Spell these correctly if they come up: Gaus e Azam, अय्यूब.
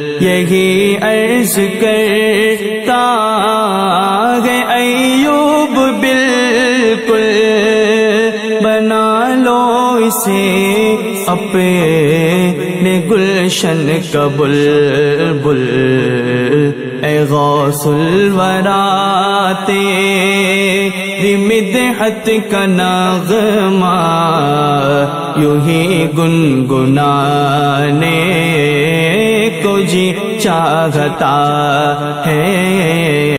यही अर्ज करता है अय्यूब बिल्कुल बना लो इसे अपने गुलशन का बुलबुल। ऐ गौसुल वरा तेरी मिदहत का नगमा यूं ही गुनगुनाने को जी चाहता है।